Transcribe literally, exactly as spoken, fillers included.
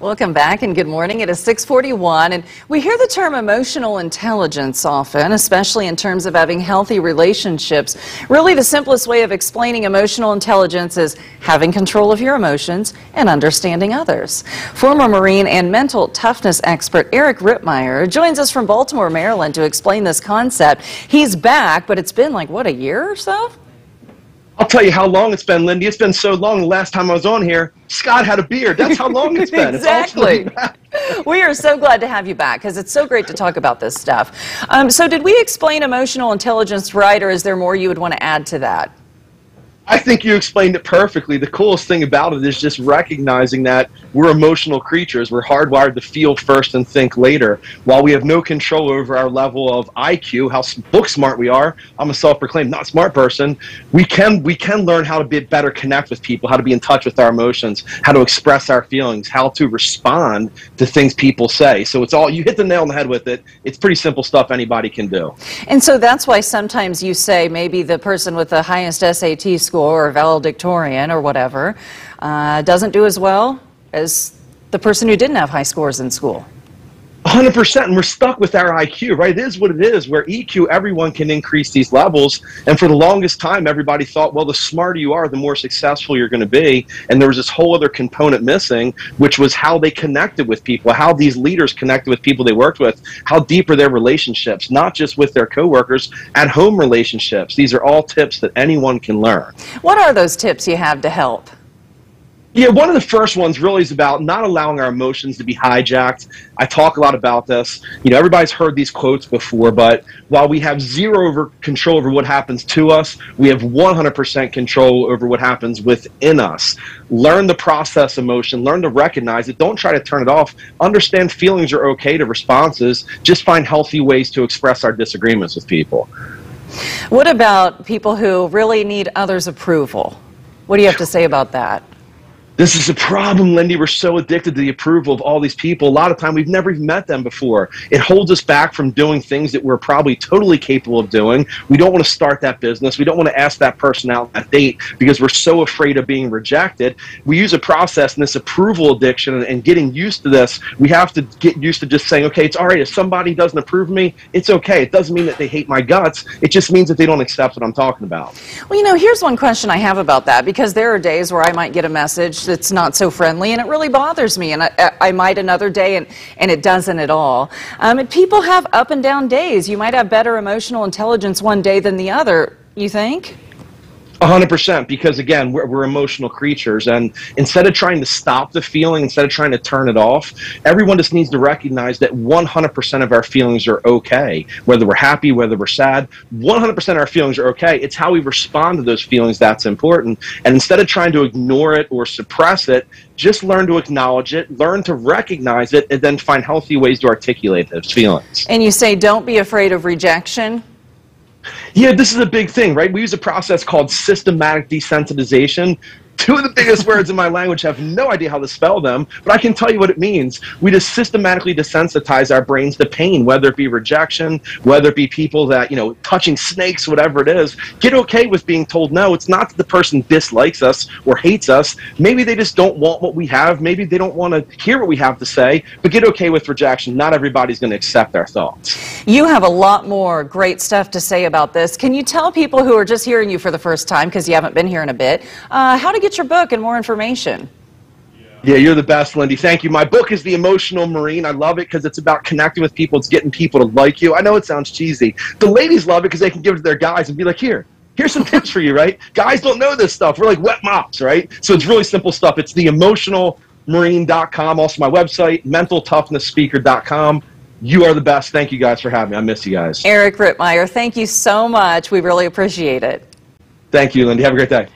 Welcome back and good morning. It is six forty-one, and we hear the term emotional intelligence often, especially in terms of having healthy relationships. Really, the simplest way of explaining emotional intelligence is having control of your emotions and understanding others. Former Marine and mental toughness expert Eric Rittmeyer joins us from Baltimore, Maryland to explain this concept. He's back, but it's been like, what, a year or so? I'll tell you how long it's been, Lindy. It's been so long. The last time I was on here, Scott had a beard. That's how long it's been. Exactly. It's we are so glad to have you back because it's so great to talk about this stuff. Um, so did we explain emotional intelligence right, or is there more you would want to add to that? I think you explained it perfectly. The coolest thing about it is just recognizing that we're emotional creatures. We're hardwired to feel first and think later. While we have no control over our level of I Q, how book smart we are, I'm a self-proclaimed not smart person, we can, we can learn how to be better connect with people, how to be in touch with our emotions, how to express our feelings, how to respond to things people say. So it's all, you hit the nail on the head with it. It's pretty simple stuff anybody can do. And so that's why sometimes you say maybe the person with the highest S A T score or valedictorian or whatever uh, doesn't do as well as the person who didn't have high scores in school. one hundred percent, and we're stuck with our I Q, right? It is what it is. Where E Q, everyone can increase these levels, and for the longest time, everybody thought, well, the smarter you are, the more successful you're going to be, and there was this whole other component missing, which was how they connected with people, how these leaders connected with people they worked with, how deep are their relationships, not just with their coworkers, at-home relationships. These are all tips that anyone can learn. What are those tips you have to help? Yeah, one of the first ones really is about not allowing our emotions to be hijacked. I talk a lot about this. You know, everybody's heard these quotes before, but while we have zero over control over what happens to us, we have one hundred percent control over what happens within us. Learn to process emotion. Learn to recognize it. Don't try to turn it off. Understand feelings are okay to responses. Just find healthy ways to express our disagreements with people. What about people who really need others' approval? What do you have to say about that? This is a problem, Lindy. We're so addicted to the approval of all these people. A lot of time we've never even met them before. It holds us back from doing things that we're probably totally capable of doing. We don't want to start that business. We don't want to ask that person out on that date because we're so afraid of being rejected. We use a process in this approval addiction and getting used to this. We have to get used to just saying, okay, it's all right. If somebody doesn't approve of me, it's okay. It doesn't mean that they hate my guts. It just means that they don't accept what I'm talking about. Well, you know, here's one question I have about that, because there are days where I might get a message it's not so friendly, and it really bothers me, and I, I might another day, and, and it doesn't at all. Um, and people have up and down days. You might have better emotional intelligence one day than the other, you think? one hundred percent, because again, we're, we're emotional creatures, and instead of trying to stop the feeling, instead of trying to turn it off, everyone just needs to recognize that one hundred percent of our feelings are okay. Whether we're happy, whether we're sad, one hundred percent of our feelings are okay. It's how we respond to those feelings that's important, and instead of trying to ignore it or suppress it, just learn to acknowledge it, learn to recognize it, and then find healthy ways to articulate those feelings. And you say, don't be afraid of rejection. Yeah, this is a big thing, right? We use a process called systematic desensitization. Two of the biggest words in my language, have no idea how to spell them, but I can tell you what it means. We just systematically desensitize our brains to pain, whether it be rejection, whether it be people that, you know, touching snakes, whatever it is. Get okay with being told no. It's not that the person dislikes us or hates us. Maybe they just don't want what we have. Maybe they don't want to hear what we have to say, but get okay with rejection. Not everybody's going to accept our thoughts. You have a lot more great stuff to say about this. Can you tell people who are just hearing you for the first time, because you haven't been here in a bit, uh, how to get your book and more information? Yeah, you're the best, Lindy. Thank you. My book is The Emotional Marine. I love it because it's about connecting with people. It's getting people to like you. I know it sounds cheesy. The ladies love it because they can give it to their guys and be like, here, here's some tips for you, right? Guys don't know this stuff. We're like wet mops, right? So it's really simple stuff. It's The Emotional Marine dot com. Also my website, mental toughness speaker dot com. You are the best. Thank you guys for having me. I miss you guys. Eric Rittmeyer, thank you so much. We really appreciate it. Thank you, Lindy. Have a great day.